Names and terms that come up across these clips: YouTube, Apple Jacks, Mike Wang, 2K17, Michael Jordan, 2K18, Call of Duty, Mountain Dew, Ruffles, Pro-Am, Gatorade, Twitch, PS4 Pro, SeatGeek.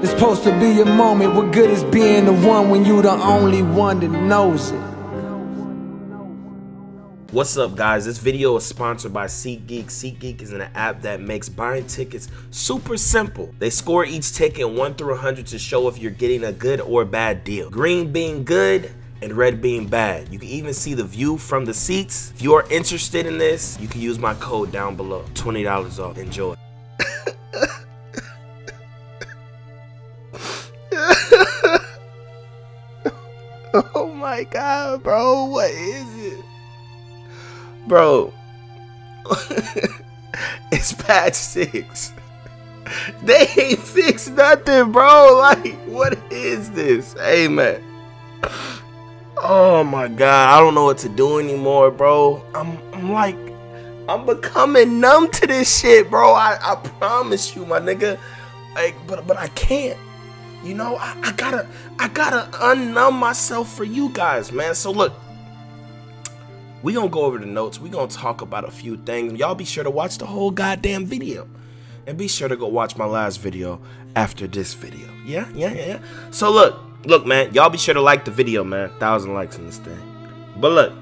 It's supposed to be a moment. What good is being the one when you the only one that knows it? What's up, guys? This video is sponsored by SeatGeek. SeatGeek is an app that makes buying tickets super simple. They score each ticket 1 through 100 to show if you're getting a good or bad deal. Green being good and red being bad. You can even see the view from the seats. If you are interested in this, you can use my code down below. $20 off. Enjoy. Oh my God, bro. What is it? Bro, it's patch 6. They ain't fixed nothing, bro. Like, what is this? Hey, man. Oh, my God. I don't know what to do anymore, bro. I'm becoming numb to this shit, bro. I promise you, my nigga. Like, but I can't. You know, I gotta unnumb myself for you guys, man. So, look. We gonna go over the notes. We gonna talk about a few things. Y'all be sure to watch the whole goddamn video, and be sure to go watch my last video after this video. Yeah. So look, man. Y'all be sure to like the video, man. 1,000 likes on this thing. But look,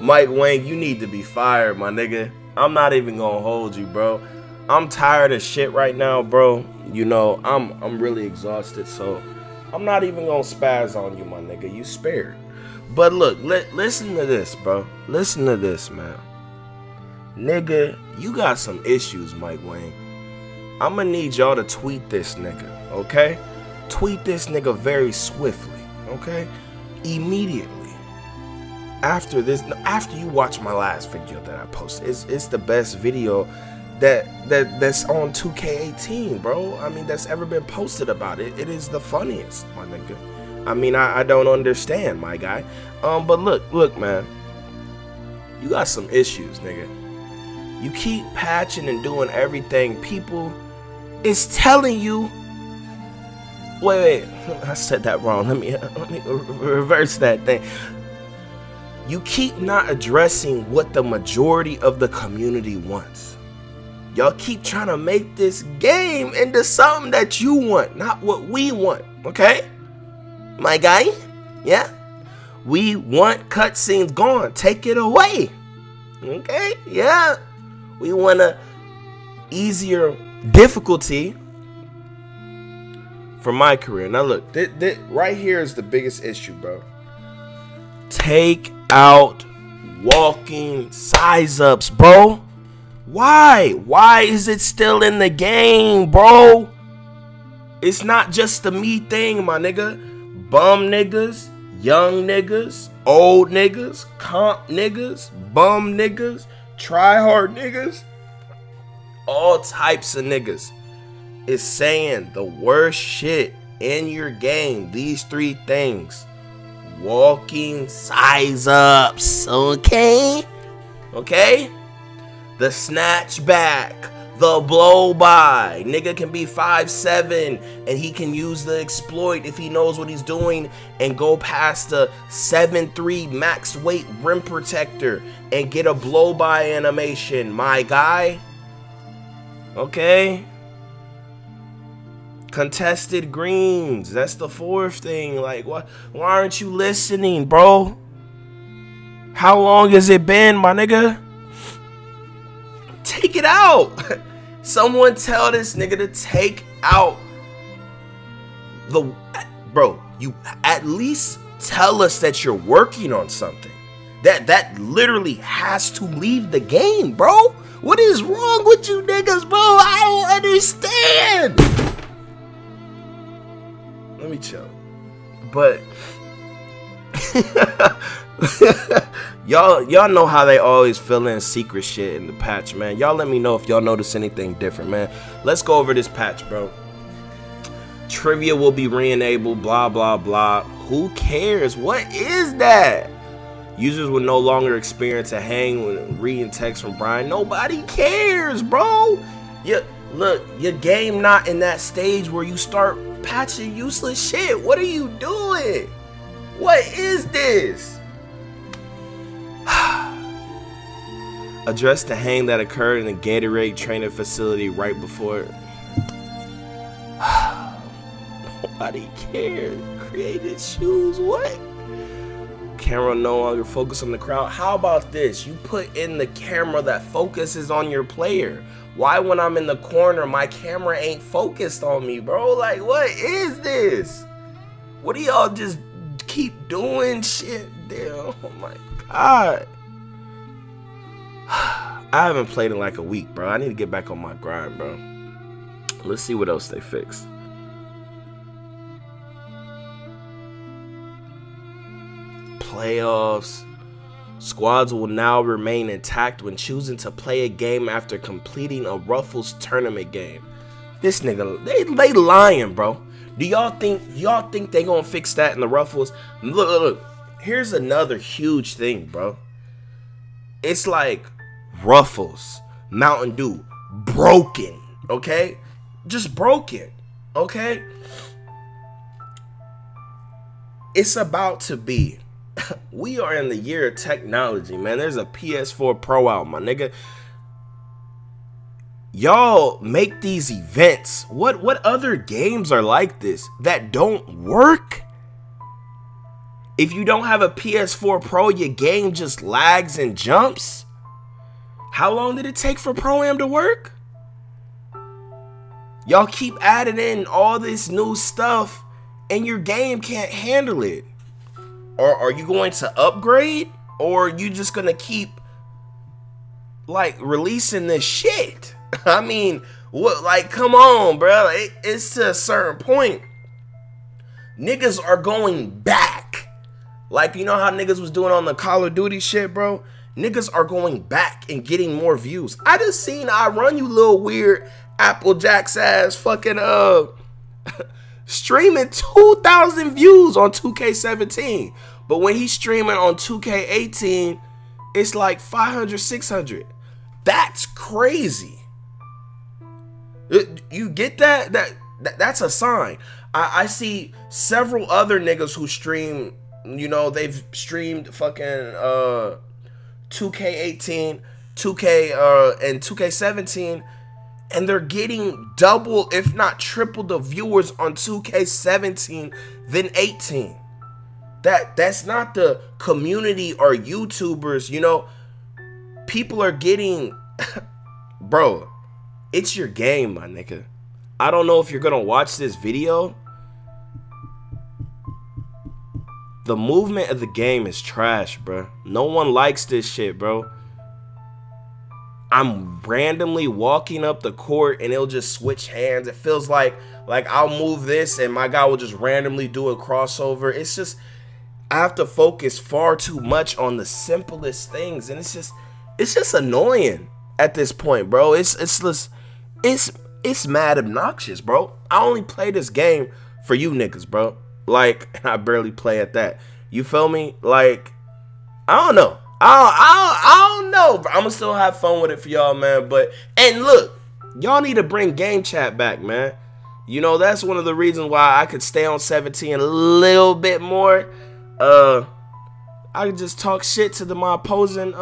Mike Wang, you need to be fired, my nigga. I'm not even gonna hold you, bro. I'm tired of shit right now, bro. You know, I'm really exhausted, so I'm not even gonna spaz on you, my nigga. You spared. But look, listen to this, bro. Listen to this, man. Nigga, you got some issues, Mike Wang. I'ma need y'all to tweet this nigga, okay? Tweet this nigga very swiftly, okay? Immediately. After this, after you watch my last video that I posted. It's the best video that's on 2K18, bro. I mean, that's ever been posted about it. It is the funniest, my nigga. I mean, I don't understand, my guy. But look, man. You got some issues, nigga. You keep patching and doing everything. People is telling you. Wait. I said that wrong. Let me reverse that thing. You keep not addressing what the majority of the community wants. Y'all keep trying to make this game into something that you want, not what we want, okay? My guy, yeah? We want cutscenes gone. Take it away, okay? Yeah. We want an easier difficulty for my career. Now, look, right here is the biggest issue, bro. Take out walking size-ups, bro. Why? Why is it still in the game, bro? It's not just the me thing, my nigga. Bum niggas, young niggas, old niggas, comp niggas, bum niggas, try hard niggas. All types of niggas is saying the worst shit in your game. These three things. Walking size ups, okay? Okay? The snatchback, the blow by. Nigga can be 5'7", and he can use the exploit if he knows what he's doing and go past the 7'3" max weight rim protector and get a blow by animation, my guy. Okay. Contested greens. That's the fourth thing. Like, what? Why aren't you listening, bro? How long has it been, my nigga? Take it out. Someone tell this nigga to take out the... Bro, you at least tell us that you're working on something. That literally has to leave the game, bro. What is wrong with you niggas, bro? I don't understand. Let me chill. But... y'all know how they always fill in secret shit in the patch, man. Y'all let me know if y'all notice anything different, man. Let's go over this patch, bro. Trivia will be re-enabled, blah blah blah. Who cares? What is that? Users will no longer experience a hang when reading text from Brian. Nobody cares, bro. Yeah, look, your game not in that stage where you start patching useless shit. What are you doing? What is this? addressed the hang that occurred in the Gatorade training facility right before it. Nobody cared. Created shoes, what? Camera no longer focused on the crowd. How about this? You put in the camera that focuses on your player. Why when I'm in the corner, my camera ain't focused on me, bro? Like, what is this? What do y'all just keep doing shit? Damn, oh my God. I haven't played in like a week, bro. I need to get back on my grind, bro. Let's see what else they fixed. Playoffs. Squads will now remain intact when choosing to play a game after completing a Ruffles tournament game. This nigga, they lying, bro. Do y'all think they gonna fix that in the Ruffles? Look, here's another huge thing, bro. It's like Ruffles, Mountain Dew, broken, okay? Just broken, okay? It's about to be. We are in the year of technology, man. There's a PS4 Pro out, my nigga. Y'all make these events. What other games are like this that don't work? If you don't have a PS4 Pro, your game just lags and jumps. How long did it take for Pro-Am to work? Y'all keep adding in all this new stuff and your game can't handle it. Or are you going to upgrade? Or are you just going to keep, like, releasing this shit? I mean, what? Like, come on, bro. It's to a certain point. Niggas are going back. Like, you know how niggas was doing on the Call of Duty shit, bro? Niggas are going back and getting more views. I just seen I Run You little weird Apple Jacks ass fucking streaming 2,000 views on 2K17. But when he's streaming on 2K18, it's like 500, 600. That's crazy. You get that? That's a sign. I see several other niggas who stream, you know, they've streamed fucking 2K18, 2K and 2K17, and they're getting double, if not triple, the viewers on 2K17 than 18. That's not the community or YouTubers, you know. People are getting, bro, it's your game, my nigga. I don't know if you're gonna watch this video. The movement of the game is trash, bro. No one likes this shit, bro. I'm randomly walking up the court and it'll just switch hands. It feels like I'll move this and my guy will just randomly do a crossover. It's just, I have to focus far too much on the simplest things, and it's just annoying at this point, bro. It's mad obnoxious, bro. I only play this game for you niggas, bro. Like, I barely play at that. You feel me? Like, I don't know. I don't know. But I'm gonna still have fun with it for y'all, man. But, and look, y'all need to bring game chat back, man. You know, that's one of the reasons why I could stay on 17 a little bit more. I could just talk shit to my opposing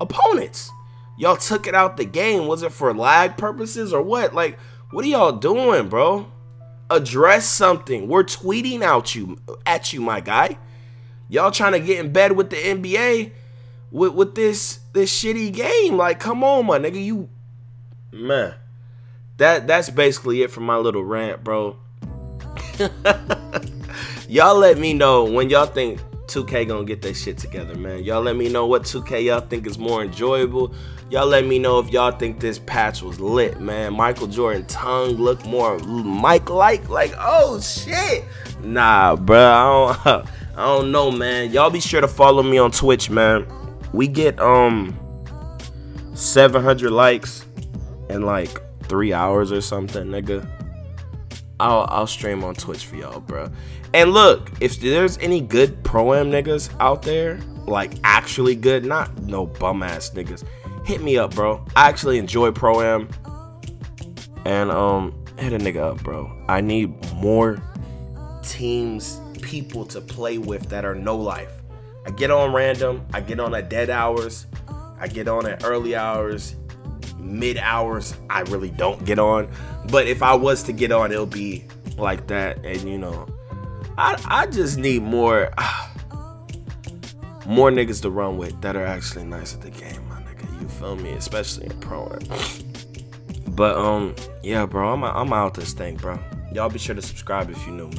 opponents. Y'all took it out the game. Was it for lag purposes or what? Like, what are y'all doing, bro? Address something. We're tweeting out you at you, my guy. Y'all trying to get in bed with the NBA with this shitty game. Like, come on, my nigga. You, man. That's basically it for my little rant, bro. Y'all let me know when y'all think 2K gonna get that shit together, man. Y'all let me know what 2K y'all think is more enjoyable. Y'all let me know if y'all think this patch was lit, man. Michael Jordan tongue look more Mike-like, like, oh shit. Nah, bro, I don't know, man. Y'all be sure to follow me on Twitch, man. We get 700 likes in like 3 hours or something, nigga. I'll stream on Twitch for y'all, bro. And look, if there's any good Pro-Am niggas out there, like actually good, not no bum ass niggas, hit me up, bro. I actually enjoy Pro-Am. And hit a nigga up, bro. I need more teams, people to play with that are no life. I get on random, I get on at dead hours, I get on at early hours, mid hours, I really don't get on. But if I was to get on, it'll be like that. And you know, I just need more niggas to run with that are actually nice at the game, my nigga. You feel me? Especially in Pro-Am. But yeah, bro, I'm out this thing, bro. Y'all be sure to subscribe if you're new, man.